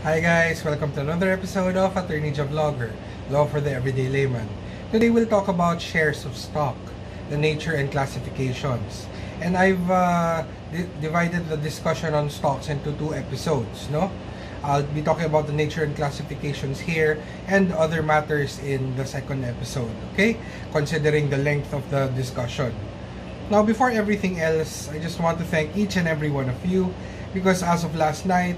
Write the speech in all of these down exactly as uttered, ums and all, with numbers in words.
Hi guys! Welcome to another episode of Attorney Vlogger, Law for the Everyday Layman. Today we'll talk about shares of stock, the nature and classifications. And I've uh, di divided the discussion on stocks into two episodes, no? I'll be talking about the nature and classifications here and other matters in the second episode, okay? Considering the length of the discussion. Now, before everything else, I just want to thank each and every one of you because as of last night,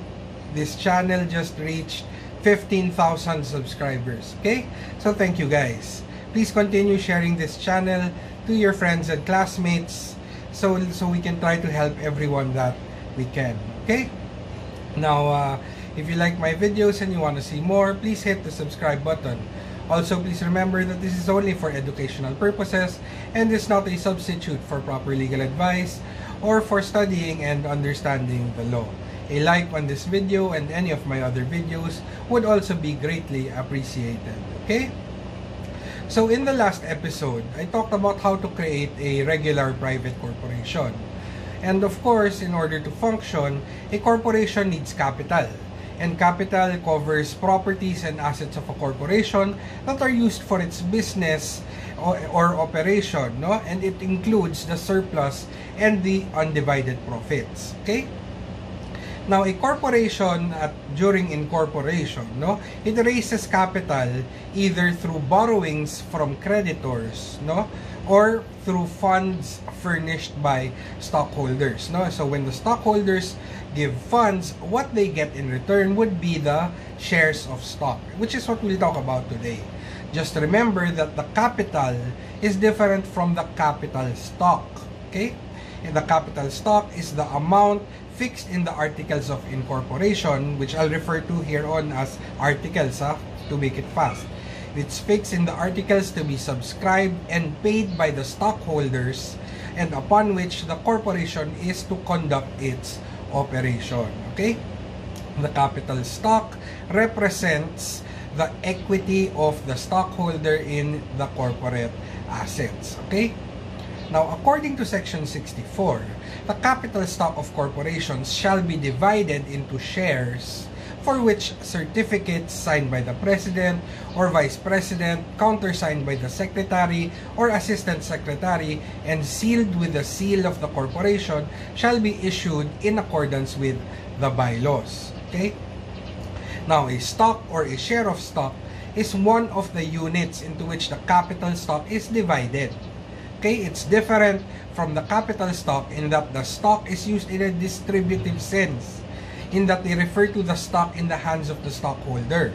this channel just reached fifteen thousand subscribers, okay? So thank you guys. Please continue sharing this channel to your friends and classmates so, so we can try to help everyone that we can, okay? Now, uh, if you like my videos and you want to see more, please hit the subscribe button. Also, please remember that this is only for educational purposes and is not a substitute for proper legal advice or for studying and understanding the law. A like on this video and any of my other videos would also be greatly appreciated, okay? So in the last episode, I talked about how to create a regular private corporation. And of course, in order to function, a corporation needs capital. And capital covers properties and assets of a corporation that are used for its business or, or operation, no? And it includes the surplus and the undivided profits, okay? Now, a corporation at, during incorporation, no, it raises capital either through borrowings from creditors, no, or through funds furnished by stockholders, no. So when the stockholders give funds, what they get in return would be the shares of stock, which is what we'll talk about today. Just remember that the capital is different from the capital stock, okay? And the capital stock is the amount fixed in the articles of incorporation, which I'll refer to here on as articles, huh, to make it fast. It's fixed in the articles to be subscribed and paid by the stockholders and upon which the corporation is to conduct its operation, okay? The capital stock represents the equity of the stockholder in the corporate assets, okay? Now, according to Section sixty-four, the capital stock of corporations shall be divided into shares for which certificates signed by the President or Vice President, countersigned by the Secretary or Assistant Secretary, and sealed with the seal of the corporation shall be issued in accordance with the bylaws. Okay? Now, a stock or a share of stock is one of the units into which the capital stock is divided. Okay, it's different from the capital stock in that the stock is used in a distributive sense, in that they refer to the stock in the hands of the stockholder.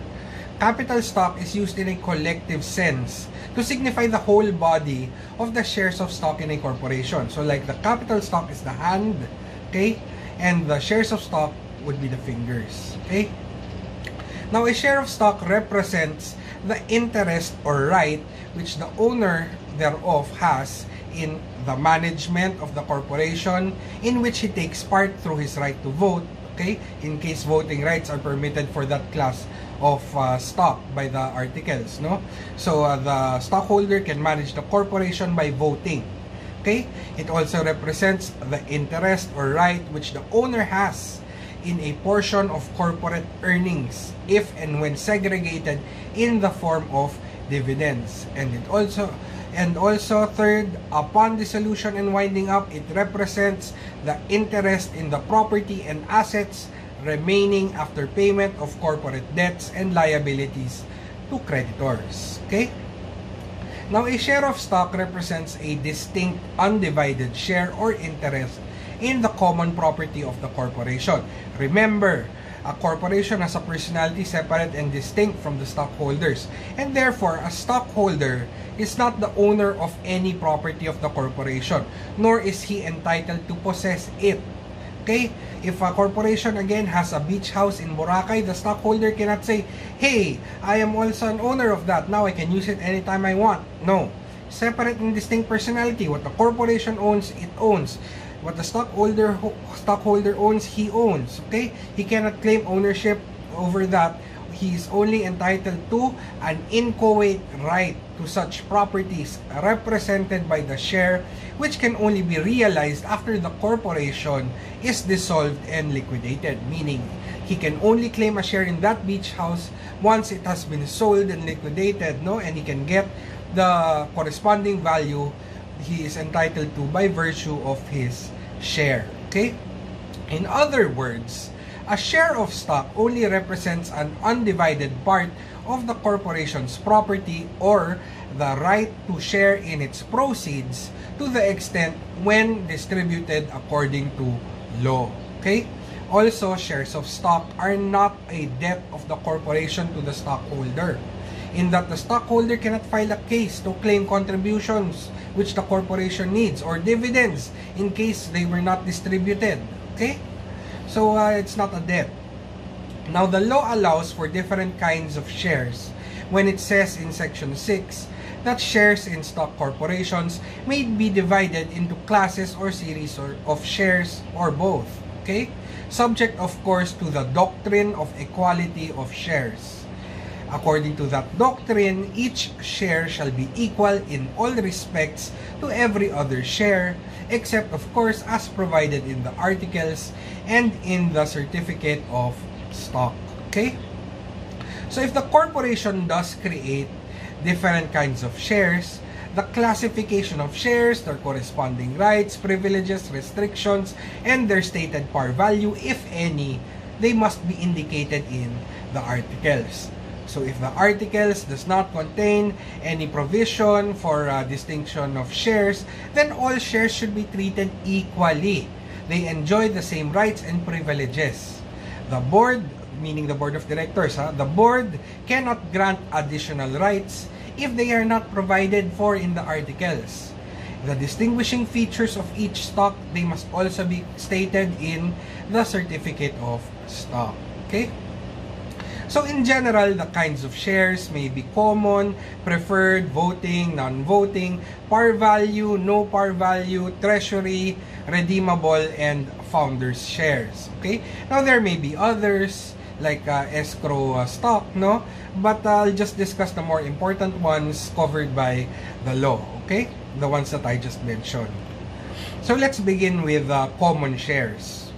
Capital stock is used in a collective sense to signify the whole body of the shares of stock in a corporation. So like the capital stock is the hand, okay, and the shares of stock would be the fingers, okay? Now, a share of stock represents the interest or right which the owner thereof has in the management of the corporation in which he takes part through his right to vote, okay, in case voting rights are permitted for that class of uh, stock by the articles, no? So uh, the stockholder can manage the corporation by voting, okay? It also represents the interest or right which the owner has in a portion of corporate earnings if and when segregated in the form of dividends. And it also And also, third, upon dissolution and winding up, it represents the interest in the property and assets remaining after payment of corporate debts and liabilities to creditors, okay? Now, a share of stock represents a distinct undivided share or interest in the common property of the corporation. Remember, a corporation has a personality separate and distinct from the stockholders, and therefore, a stockholder is not the owner of any property of the corporation, nor is he entitled to possess it, okay? If a corporation, again, has a beach house in Boracay, the stockholder cannot say, hey, I am also an owner of that, now I can use it anytime I want. No. Separate and distinct personality. What the corporation owns, it owns. What the stockholder stockholder owns, he owns, okay? He cannot claim ownership over that. He is only entitled to an inchoate right to such properties represented by the share, which can only be realized after the corporation is dissolved and liquidated, meaning he can only claim a share in that beach house once it has been sold and liquidated, no? And he can get the corresponding value he is entitled to by virtue of his share, okay? In other words, a share of stock only represents an undivided part of the corporation's property or the right to share in its proceeds to the extent when distributed according to law, okay? Also, shares of stock are not a debt of the corporation to the stockholder, in that the stockholder cannot file a case to claim contributions which the corporation needs or dividends in case they were not distributed, okay? So uh, it's not a debt. Now, the law allows for different kinds of shares when it says in Section six that shares in stock corporations may be divided into classes or series or, of shares or both, okay? Subject, of course, to the doctrine of equality of shares. According to that doctrine, each share shall be equal in all respects to every other share, except, of course, as provided in the articles and in the certificate of stock, okay? So if the corporation does create different kinds of shares, the classification of shares, their corresponding rights, privileges, restrictions, and their stated par value, if any, they must be indicated in the articles. So if the articles does not contain any provision for uh, distinction of shares, then all shares should be treated equally. They enjoy the same rights and privileges. The board, meaning the board of directors, huh, the board cannot grant additional rights if they are not provided for in the articles. The distinguishing features of each stock, they must also be stated in the certificate of stock, okay? So in general, the kinds of shares may be common, preferred, voting, non-voting, par value, no par value, treasury, redeemable, and founders shares, okay? Now, there may be others like uh, escrow uh, stock, no? But I'll just discuss the more important ones covered by the law, okay? The ones that I just mentioned. So let's begin with uh, common shares.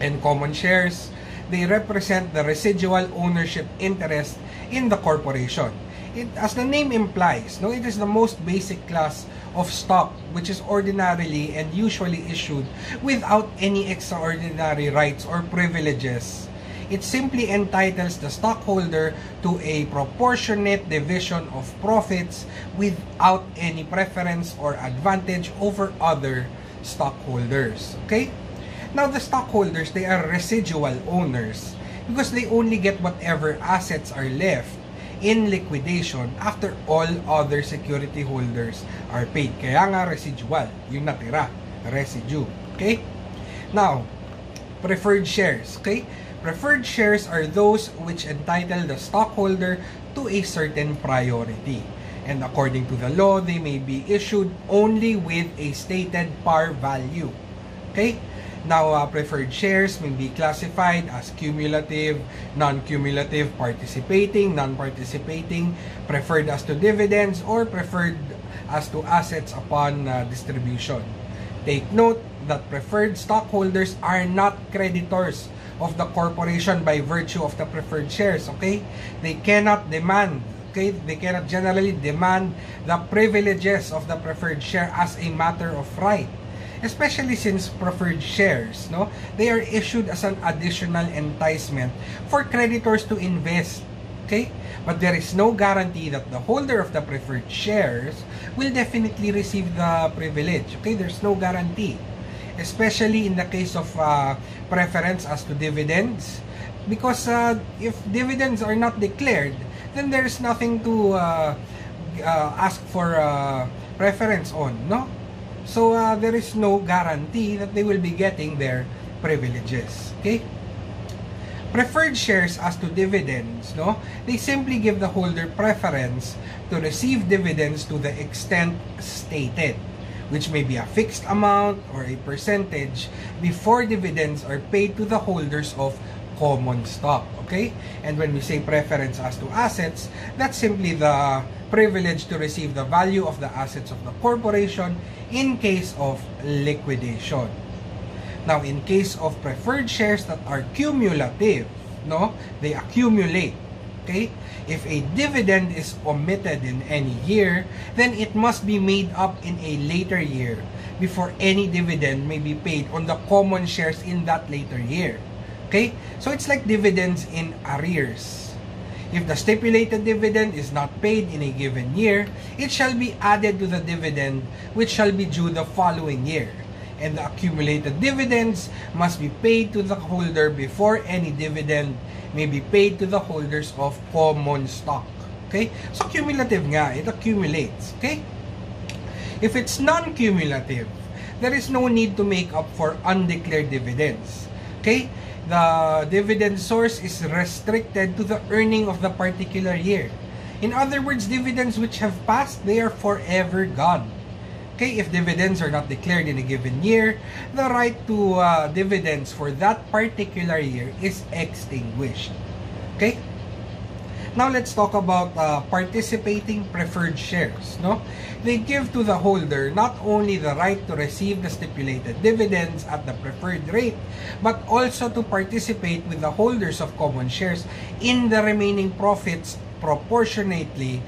And common shares, they represent the residual ownership interest in the corporation. It, as the name implies, no, it is the most basic class of stock which is ordinarily and usually issued without any extraordinary rights or privileges. It simply entitles the stockholder to a proportionate division of profits without any preference or advantage over other stockholders, okay? Now, the stockholders, they are residual owners because they only get whatever assets are left in liquidation after all other security holders are paid. Kaya nga residual, yung natira, residue, okay? Now, preferred shares, okay? Preferred shares are those which entitle the stockholder to a certain priority. And according to the law, they may be issued only with a stated par value, okay? Now, uh, preferred shares may be classified as cumulative, non-cumulative, participating, non-participating, preferred as to dividends, or preferred as to assets upon uh, distribution. Take note that preferred stockholders are not creditors of the corporation by virtue of the preferred shares, okay? They cannot demand, okay? They cannot generally demand the privileges of the preferred share as a matter of right. Especially since preferred shares, no, they are issued as an additional enticement for creditors to invest, okay? But there is no guarantee that the holder of the preferred shares will definitely receive the privilege, okay? There's no guarantee, especially in the case of uh, preference as to dividends, because uh, if dividends are not declared, then there is nothing to uh, uh, ask for uh, preference on, no? So, uh, there is no guarantee that they will be getting their privileges, okay? Preferred shares as to dividends, no? They simply give the holder preference to receive dividends to the extent stated, which may be a fixed amount or a percentage before dividends are paid to the holders of common stock, okay? And when we say preference as to assets, that's simply the privilege to receive the value of the assets of the corporation in case of liquidation. Now, in case of preferred shares that are cumulative, no, they accumulate. Okay? If a dividend is omitted in any year, then it must be made up in a later year before any dividend may be paid on the common shares in that later year. Okay? So it's like dividends in arrears. If the stipulated dividend is not paid in a given year, it shall be added to the dividend which shall be due the following year. And the accumulated dividends must be paid to the holder before any dividend may be paid to the holders of common stock. Okay? So, cumulative nga. It accumulates. Okay? If it's non-cumulative, there is no need to make up for undeclared dividends. Okay? The dividend source is restricted to the earning of the particular year. In other words, dividends which have passed, they are forever gone. Okay, if dividends are not declared in a given year, the right to uh, dividends for that particular year is extinguished. Okay? Now let's talk about uh, participating preferred shares. No? They give to the holder not only the right to receive the stipulated dividends at the preferred rate, but also to participate with the holders of common shares in the remaining profits proportionately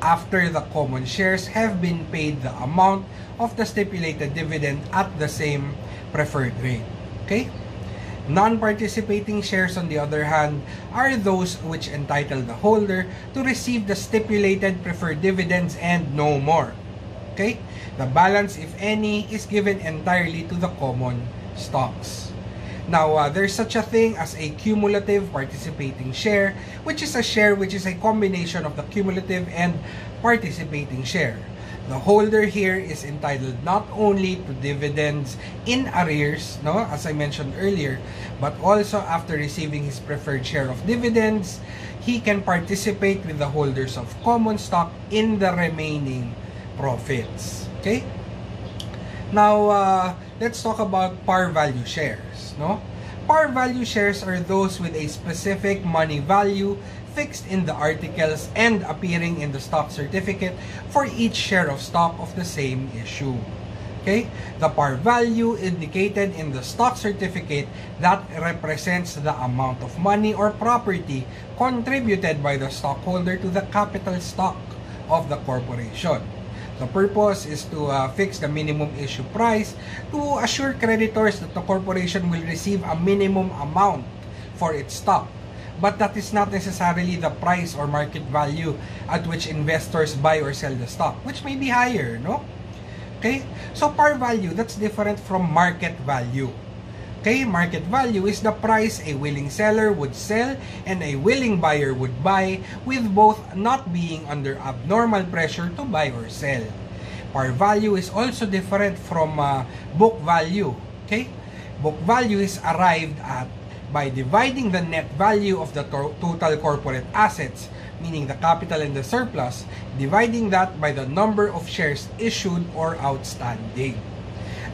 after the common shares have been paid the amount of the stipulated dividend at the same preferred rate. Okay? Non-participating shares, on the other hand, are those which entitle the holder to receive the stipulated preferred dividends and no more. Okay? The balance, if any, is given entirely to the common stocks. Now, uh, there's such a thing as a cumulative participating share, which is a share which is a combination of the cumulative and participating share. The holder here is entitled not only to dividends in arrears, no, as I mentioned earlier, but also after receiving his preferred share of dividends, he can participate with the holders of common stock in the remaining profits. Okay? Now, uh, let's talk about par value shares. No? Par value shares are those with a specific money value fixed in the articles and appearing in the stock certificate for each share of stock of the same issue. Okay? The par value indicated in the stock certificate that represents the amount of money or property contributed by the stockholder to the capital stock of the corporation. The purpose is to uh, fix the minimum issue price to assure creditors that the corporation will receive a minimum amount for its stock. But that is not necessarily the price or market value at which investors buy or sell the stock, which may be higher, no? Okay? So par value, that's different from market value. Okay? Market value is the price a willing seller would sell and a willing buyer would buy, with both not being under abnormal pressure to buy or sell. Par value is also different from uh, book value. Okay? Book value is arrived at by dividing the net value of the to total corporate assets, meaning the capital and the surplus, dividing that by the number of shares issued or outstanding.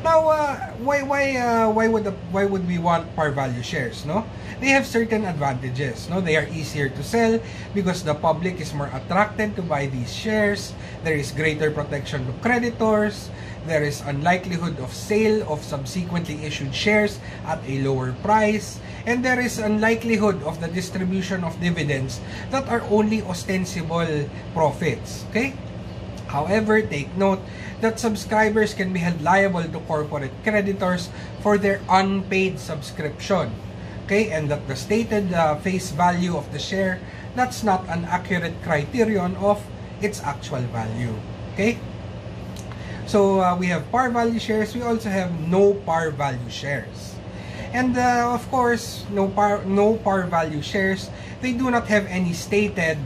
Now, uh, why why uh, why would the, why would we want par value shares? No, they have certain advantages. No, they are easier to sell because the public is more attracted to buy these shares. There is greater protection to creditors. There is unlikelihood of sale of subsequently issued shares at a lower price, and there is unlikelihood of the distribution of dividends that are only ostensible profits. Okay. However, take note that subscribers can be held liable to corporate creditors for their unpaid subscription. Okay, and that the stated uh, face value of the share, that's not an accurate criterion of its actual value. Okay? So, uh, we have par value shares. We also have no par value shares. And uh, of course, no par, no par value shares, they do not have any stated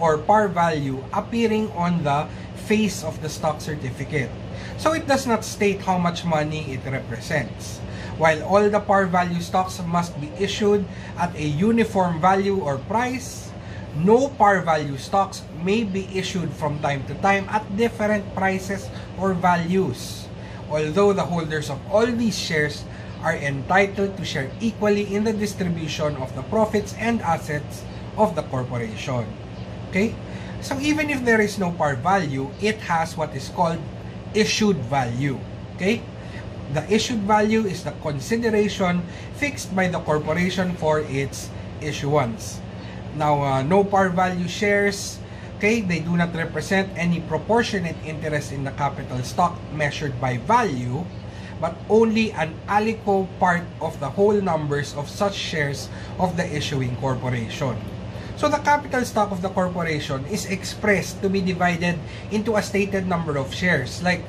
or par value appearing on the face of the stock certificate. So it does not state how much money it represents. While all the par value stocks must be issued at a uniform value or price, no par value stocks may be issued from time to time at different prices or values, although the holders of all these shares are entitled to share equally in the distribution of the profits and assets of the corporation. Okay? So even if there is no par value, it has what is called issued value. Okay? The issued value is the consideration fixed by the corporation for its issuance. Now, uh, no par value shares, okay, they do not represent any proportionate interest in the capital stock measured by value, but only an aliquot part of the whole numbers of such shares of the issuing corporation. So the capital stock of the corporation is expressed to be divided into a stated number of shares. Like,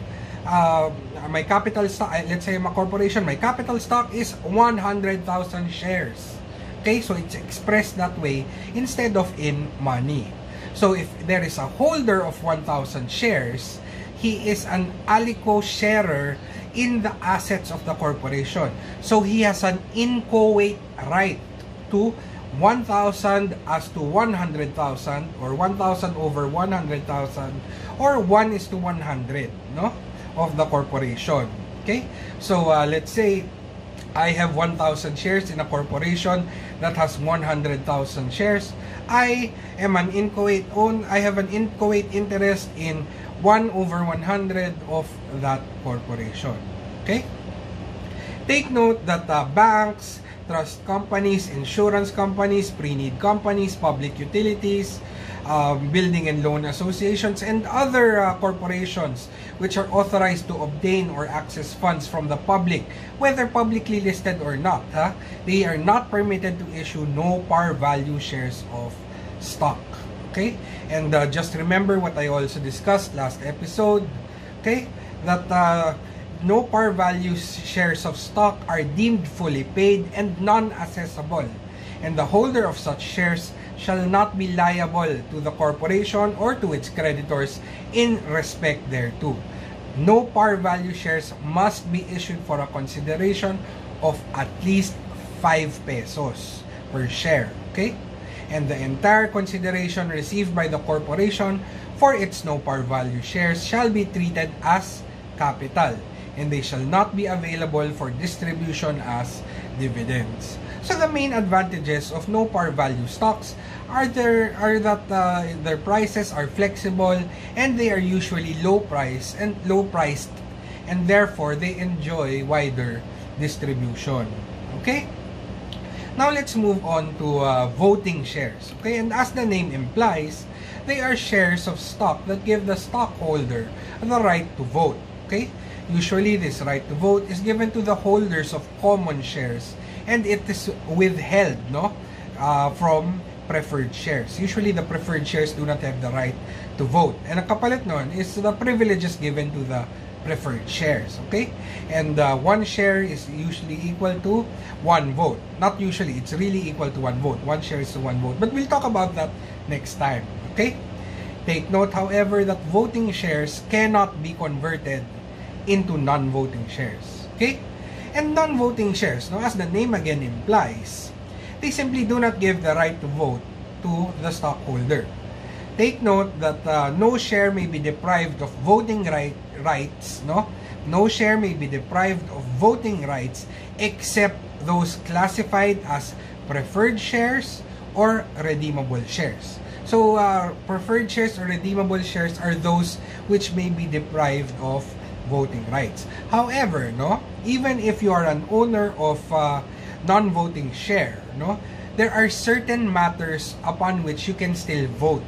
uh, my capital stock, let's say my corporation, my capital stock is one hundred thousand shares. Okay, so it's expressed that way instead of in money. So if there is a holder of one thousand shares, he is an aliquot sharer in the assets of the corporation. So he has an inchoate right to one thousand as to one hundred thousand, or one thousand over one hundred thousand, or one is to one hundred, no, of the corporation. Okay, so uh, let's say I have one thousand shares in a corporation that has one hundred thousand shares. I am an inchoate own, I have an inchoate interest in one over one hundred of that corporation. Okay? Take note that uh, banks, trust companies, insurance companies, pre-need companies, public utilities, uh, building and loan associations, and other uh, corporations which are authorized to obtain or access funds from the public, whether publicly listed or not, huh? They are not permitted to issue no par value shares of stock. Okay? And uh, just remember what I also discussed last episode, okay? That uh, no par value shares of stock are deemed fully paid and non-assessable, and the holder of such shares shall not be liable to the corporation or to its creditors in respect thereto. No par value shares must be issued for a consideration of at least five pesos per share, okay? And the entire consideration received by the corporation for its no par value shares shall be treated as capital, and they shall not be available for distribution as dividends. So the main advantages of no par value stocks are there are that uh, their prices are flexible, and they are usually low price and low priced, and therefore they enjoy wider distribution. Okay? Now let's move on to uh, voting shares. Okay, and as the name implies, they are shares of stock that give the stockholder the right to vote. Okay, usually this right to vote is given to the holders of common shares, and it is withheld, no, uh, from preferred shares. Usually the preferred shares do not have the right to vote, and ang kapalit nun is the privileges given to the preferred shares, okay? And uh, one share is usually equal to one vote. Not usually, it's really equal to one vote. One share is to one vote. But we'll talk about that next time, okay? Take note, however, that voting shares cannot be converted into non-voting shares, okay? And non-voting shares, no, as the name again implies, they simply do not give the right to vote to the stockholder. Take note that uh, no share may be deprived of voting right, rights, no? No share may be deprived of voting rights except those classified as preferred shares or redeemable shares. So, uh, preferred shares or redeemable shares are those which may be deprived of voting rights. However, no, even if you are an owner of uh, non-voting share, no, there are certain matters upon which you can still vote.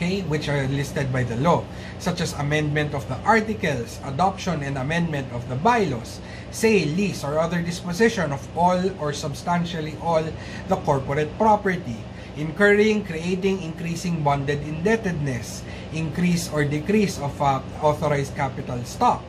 Okay, which are listed by the law, such as amendment of the articles, adoption and amendment of the bylaws, sale, lease, or other disposition of all or substantially all the corporate property, incurring, creating, increasing bonded indebtedness, increase or decrease of uh, authorized capital stock,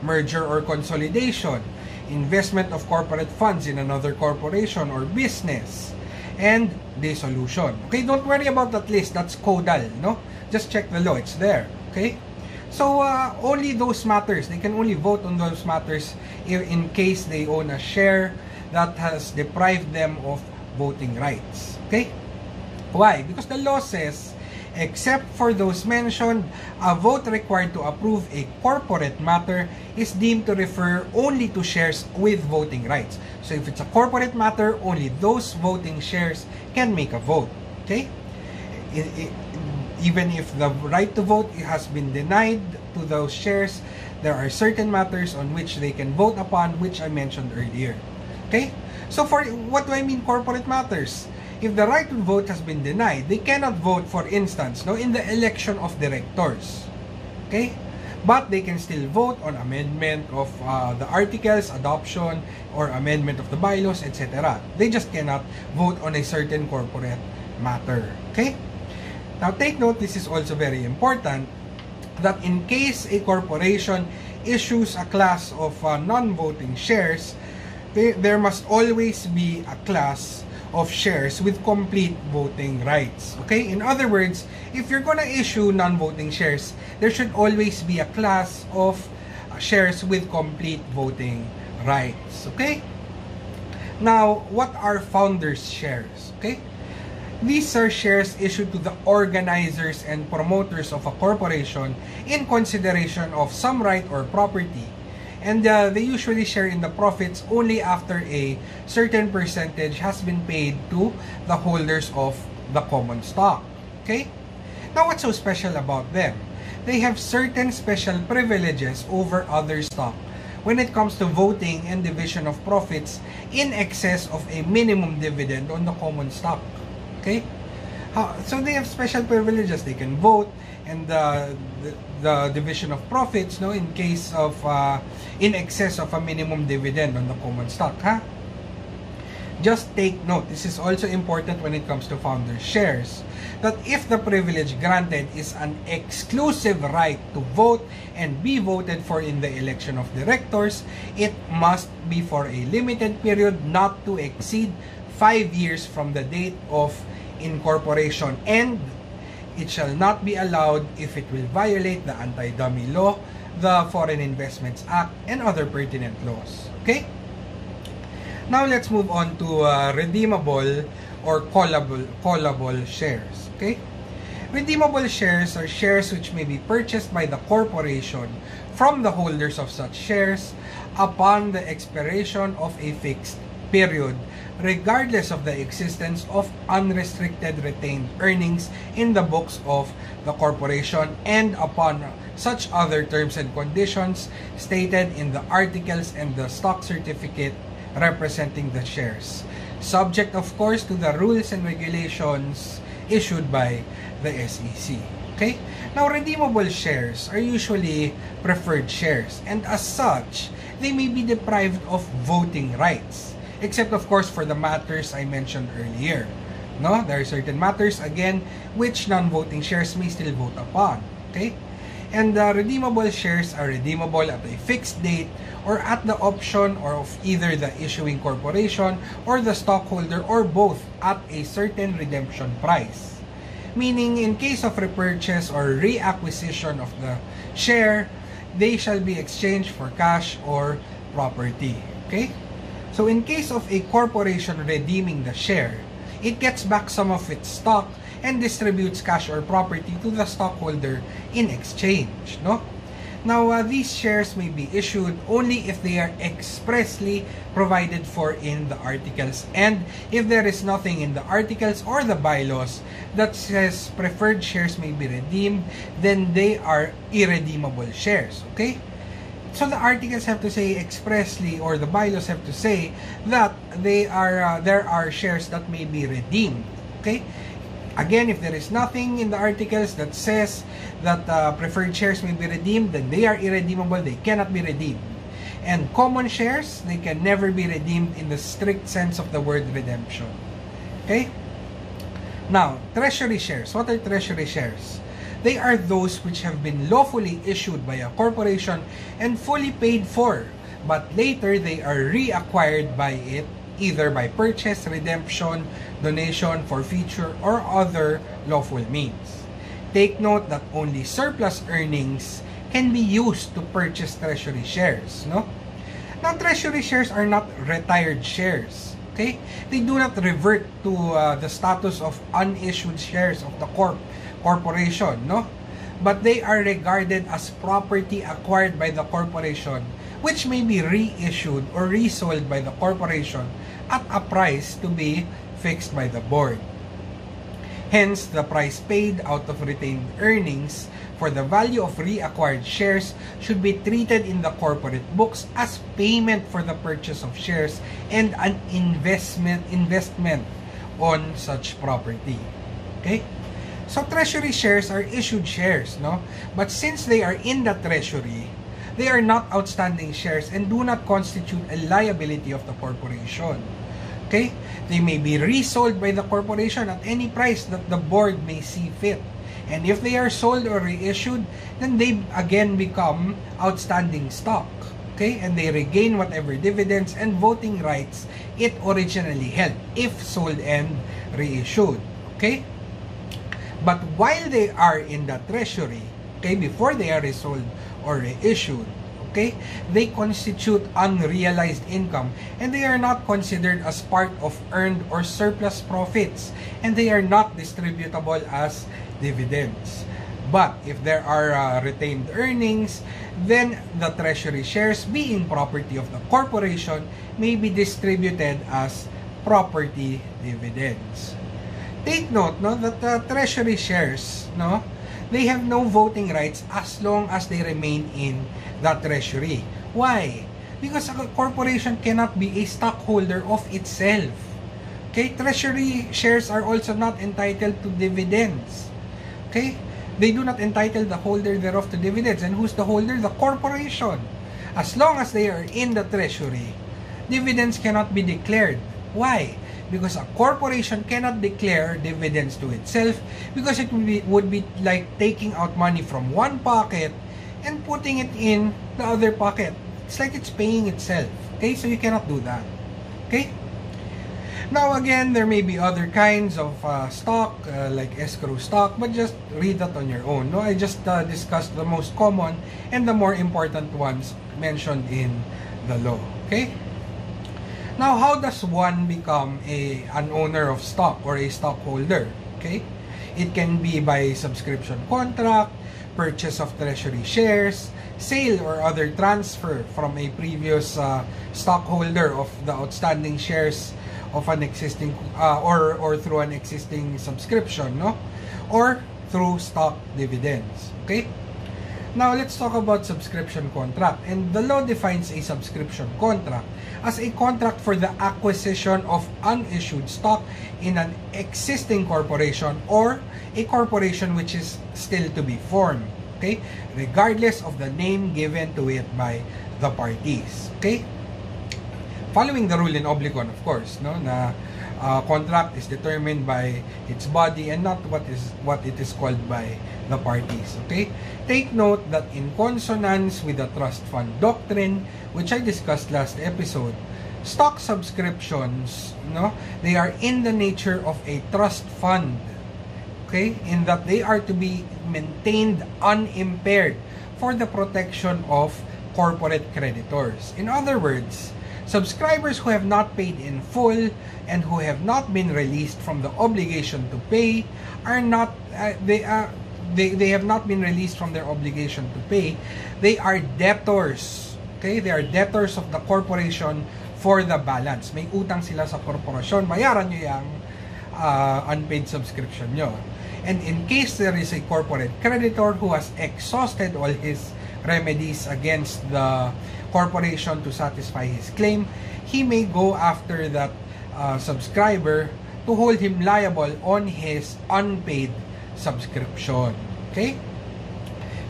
merger or consolidation, investment of corporate funds in another corporation or business, and dissolution. Okay, don't worry about that list. That's CODAL, no? Just check the law. It's there, okay? So, uh, only those matters. They can only vote on those matters if, in case they own a share that has deprived them of voting rights, okay? Why? Because the law says, except for those mentioned, a vote required to approve a corporate matter is deemed to refer only to shares with voting rights. So if it's a corporate matter, only those voting shares can make a vote. Okay? It, it, even if the right to vote has been denied to those shares, there are certain matters on which they can vote upon, which I mentioned earlier. Okay? So for what do I mean corporate matters? If the right to vote has been denied, they cannot vote, for instance, no, in the election of directors. Okay? But they can still vote on amendment of uh, the articles, adoption, or amendment of the bylaws, et cetera. They just cannot vote on a certain corporate matter. Okay? Now, take note, this is also very important, that in case a corporation issues a class of uh, non-voting shares, they, there must always be a class of shares with complete voting rights. Okay? In other words, if you're gonna issue non-voting shares, there should always be a class of shares with complete voting rights. Okay? Now, what are founders' shares? Okay? These are shares issued to the organizers and promoters of a corporation in consideration of some right or property. And uh, they usually share in the profits only after a certain percentage has been paid to the holders of the common stock. Okay? Now, what's so special about them? They have certain special privileges over other stock when it comes to voting and division of profits in excess of a minimum dividend on the common stock. Okay? So they have special privileges. They can vote, and uh, the, the division of profits, no, in case of uh, in excess of a minimum dividend on the common stock. Huh? Just take note, this is also important when it comes to founder shares, that if the privilege granted is an exclusive right to vote and be voted for in the election of directors, it must be for a limited period not to exceed five years from the date of incorporation, and it shall not be allowed if it will violate the Anti-Dummy Law, the Foreign Investments Act, and other pertinent laws. Okay? Now, let's move on to uh, redeemable or callable, callable shares. Okay? Redeemable shares are shares which may be purchased by the corporation from the holders of such shares upon the expiration of a fixed period, regardless of the existence of unrestricted retained earnings in the books of the corporation, and upon such other terms and conditions stated in the articles and the stock certificate representing the shares, subject of course to the rules and regulations issued by the S E C. Okay? Now, redeemable shares are usually preferred shares, and as such, they may be deprived of voting rights, except of course for the matters I mentioned earlier. No, there are certain matters again which non-voting shares may still vote upon. Okay? And the uh, redeemable shares are redeemable at a fixed date or at the option or of either the issuing corporation or the stockholder, or both, at a certain redemption price. Meaning, in case of repurchase or reacquisition of the share, they shall be exchanged for cash or property. Okay? So in case of a corporation redeeming the share, it gets back some of its stock and distributes cash or property to the stockholder in exchange. No? Now, uh, these shares may be issued only if they are expressly provided for in the articles, and if there is nothing in the articles or the bylaws that says preferred shares may be redeemed, then they are irredeemable shares. Okay? So the articles have to say expressly, or the bylaws have to say, that they are uh, there are shares that may be redeemed. Okay? Again, if there is nothing in the articles that says that uh, preferred shares may be redeemed, then they are irredeemable. They cannot be redeemed. And common shares, they can never be redeemed in the strict sense of the word redemption. Okay? Now, treasury shares. What are treasury shares? They are those which have been lawfully issued by a corporation and fully paid for, but later they are reacquired by it, either by purchase, redemption, donation, forfeiture, or other lawful means. Take note that only surplus earnings can be used to purchase treasury shares. No? Now, treasury shares are not retired shares. Okay? They do not revert to uh, the status of unissued shares of the corp. corporation, no? But they are regarded as property acquired by the corporation, which may be reissued or resold by the corporation at a price to be fixed by the board. Hence, the price paid out of retained earnings for the value of reacquired shares should be treated in the corporate books as payment for the purchase of shares and an investment investment on such property. Okay? So treasury shares are issued shares, no? But since they are in the treasury, they are not outstanding shares and do not constitute a liability of the corporation. Okay? They may be resold by the corporation at any price that the board may see fit. And if they are sold or reissued, then they again become outstanding stock. Okay? And they regain whatever dividends and voting rights it originally held if sold and reissued. Okay? But while they are in the treasury, okay, before they are resold or reissued, okay, they constitute unrealized income and they are not considered as part of earned or surplus profits, and they are not distributable as dividends. But if there are uh, retained earnings, then the treasury shares, being property of the corporation, may be distributed as property dividends. Take note, no, that uh, treasury shares, no, they have no voting rights as long as they remain in the treasury. Why? Because a corporation cannot be a stockholder of itself. Okay? Treasury shares are also not entitled to dividends. Okay? They do not entitle the holder thereof to dividends. And who's the holder? The corporation. As long as they are in the treasury, dividends cannot be declared. Why? Because a corporation cannot declare dividends to itself, because it would be, would be like taking out money from one pocket and putting it in the other pocket. It's like it's paying itself. Okay, so you cannot do that. Okay? Now again, there may be other kinds of uh, stock, uh, like escrow stock, but just read that on your own. No, I just uh, discussed the most common and the more important ones mentioned in the law. Okay? Now, how does one become a, an owner of stock or a stockholder? Okay? It can be by subscription contract, purchase of treasury shares, sale or other transfer from a previous uh, stockholder of the outstanding shares of an existing, uh, or, or through an existing subscription, no? Or through stock dividends. Okay? Now, let's talk about subscription contract. And the law defines a subscription contract as a contract for the acquisition of unissued stock in an existing corporation or a corporation which is still to be formed, okay? Regardless of the name given to it by the parties, okay? Following the rule in Oblicon, of course, no? Na uh, contract is determined by its body and not what is what it is called by the parties, okay? Take note that in consonance with the trust fund doctrine, which I discussed last episode, stock subscriptions, no, they are in the nature of a trust fund, okay? In that they are to be maintained unimpaired for the protection of corporate creditors. In other words, subscribers who have not paid in full and who have not been released from the obligation to pay are not, uh, they are, They, they have not been released from their obligation to pay. They are debtors. Okay? They are debtors of the corporation for the balance. May utang sila sa korporasyon. Bayaran nyo yung uh, unpaid subscription nyo. And in case there is a corporate creditor who has exhausted all his remedies against the corporation to satisfy his claim, he may go after that uh, subscriber to hold him liable on his unpaid subscription, okay?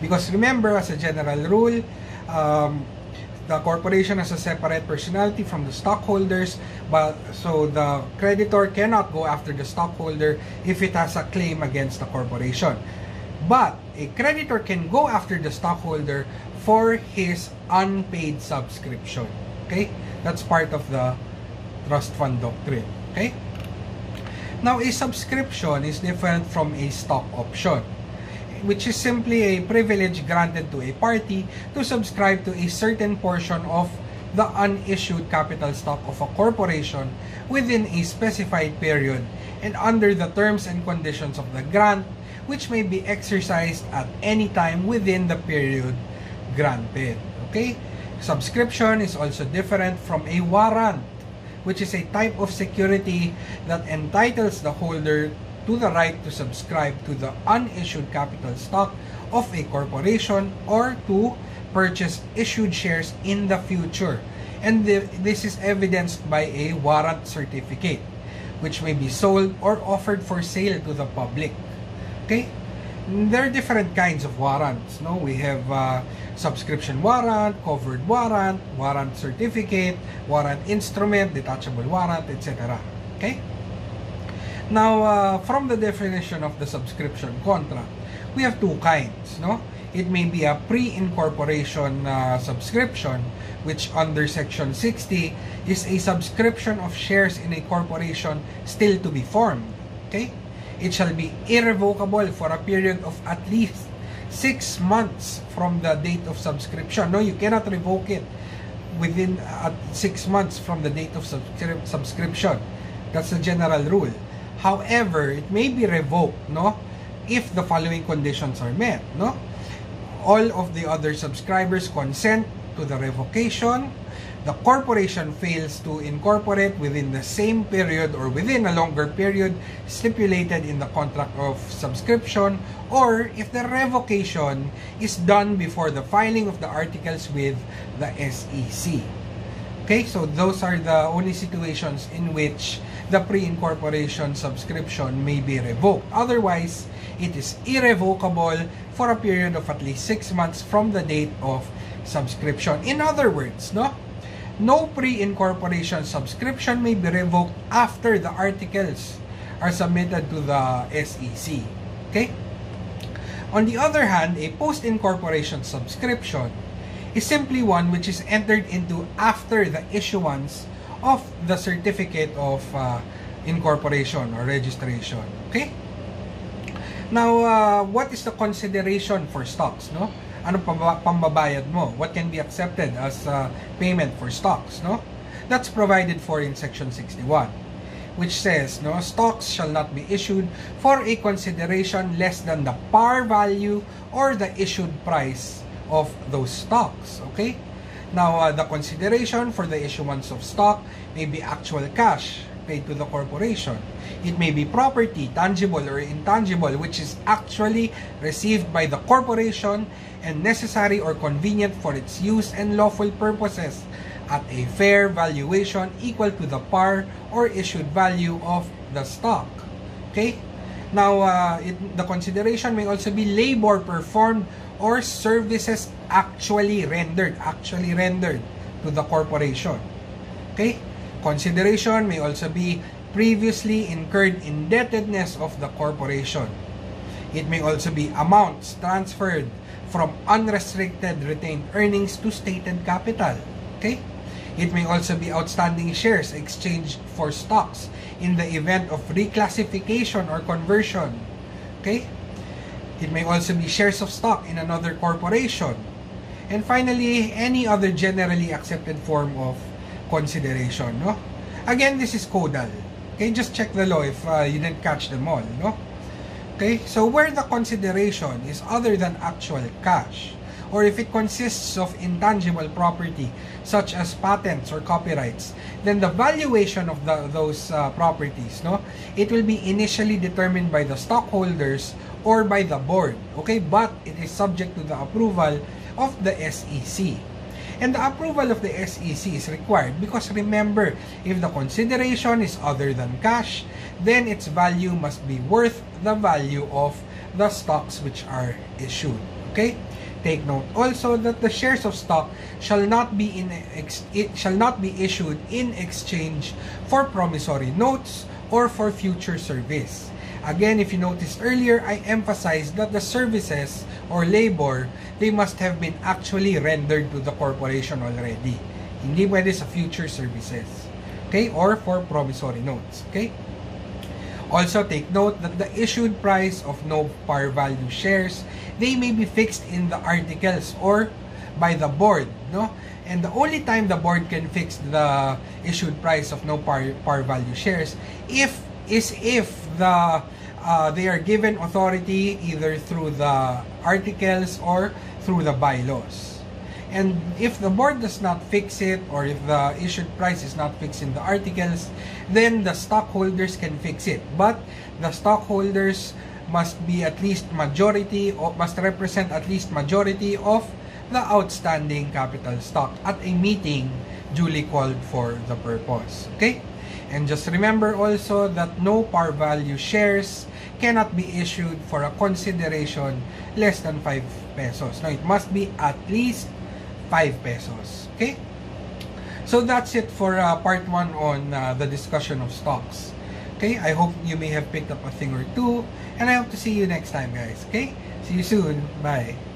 Because remember, as a general rule, um, the corporation has a separate personality from the stockholders, but so the creditor cannot go after the stockholder if it has a claim against the corporation. But a creditor can go after the stockholder for his unpaid subscription, okay? That's part of the trust fund doctrine, okay? Now, a subscription is different from a stock option, which is simply a privilege granted to a party to subscribe to a certain portion of the unissued capital stock of a corporation within a specified period and under the terms and conditions of the grant, which may be exercised at any time within the period granted. Okay? Subscription is also different from a warrant, which is a type of security that entitles the holder to the right to subscribe to the unissued capital stock of a corporation or to purchase issued shares in the future. And th this is evidenced by a warrant certificate, which may be sold or offered for sale to the public. Okay? There are different kinds of warrants. No, we have uh, subscription warrant, covered warrant, warrant certificate, warrant instrument, detachable warrant, et cetera. Okay? Now, uh, from the definition of the subscription contract, we have two kinds, no? It may be a pre-incorporation uh, subscription, which under Section sixty is a subscription of shares in a corporation still to be formed. Okay? It shall be irrevocable for a period of at least six months from the date of subscription. No, you cannot revoke it within uh, six months from the date of subscri- subscription. That's the general rule. However, it may be revoked, no, if the following conditions are met, no? All of the other subscribers consent to the revocation, the corporation fails to incorporate within the same period or within a longer period stipulated in the contract of subscription, or if the revocation is done before the filing of the articles with the S E C. Okay, so those are the only situations in which the pre-incorporation subscription may be revoked. Otherwise, it is irrevocable for a period of at least six months from the date of subscription. In other words, no, no pre-incorporation subscription may be revoked after the articles are submitted to the S E C. Okay? On the other hand, a post-incorporation subscription is simply one which is entered into after the issuance of the certificate of uh, incorporation or registration. Okay? Now, uh, what is the consideration for stocks? No? Ano pambabayad mo? What can be accepted as uh, payment for stocks? No? That's provided for in Section sixty-one, which says, no, stocks shall not be issued for a consideration less than the par value or the issued price of those stocks. Okay? Now, uh, the consideration for the issuance of stock may be actual cash paid to the corporation. It may be property, tangible or intangible, which is actually received by the corporation and necessary or convenient for its use and lawful purposes at a fair valuation equal to the par or issued value of the stock. Okay? Now, uh, it, the consideration may also be labor performed or services actually rendered, actually rendered to the corporation. Okay? Consideration may also be previously incurred indebtedness of the corporation. It may also be amounts transferred from unrestricted retained earnings to stated capital. Okay? It may also be outstanding shares exchanged for stocks in the event of reclassification or conversion. Okay? It may also be shares of stock in another corporation. And finally, any other generally accepted form of consideration. No? Again, this is codal. Okay, just check the law if uh, you didn't catch them all. No? Okay, so where the consideration is other than actual cash, or if it consists of intangible property such as patents or copyrights, then the valuation of the, those uh, properties, no, it will be initially determined by the stockholders or by the board, okay, but it is subject to the approval of the S E C. And the approval of the S E C is required because, remember, if the consideration is other than cash, then its value must be worth the value of the stocks which are issued, okay? Take note also that the shares of stock shall not be in ex it shall not be issued in exchange for promissory notes or for future service. Again, if you noticed earlier, I emphasized that the services or labor, they must have been actually rendered to the corporation already. Hindi pwede sa future services, okay, or for promissory notes, okay? Also, take note that the issued price of no par value shares, they may be fixed in the articles or by the board, no? And the only time the board can fix the issued price of no par, par value shares if is if the uh, they are given authority either through the articles or through the bylaws. And if the board does not fix it, or if the issued price is not fixed in the articles, then the stockholders can fix it. But the stockholders must be at least majority, or must represent at least majority of the outstanding capital stock at a meeting duly called for the purpose. Okay? And just remember also that no par value shares cannot be issued for a consideration less than five pesos. Now, it must be at least five pesos. Okay? So that's it for uh, part one on uh, the discussion of stocks. Okay? I hope you may have picked up a thing or two. And I hope to see you next time, guys. Okay? See you soon. Bye.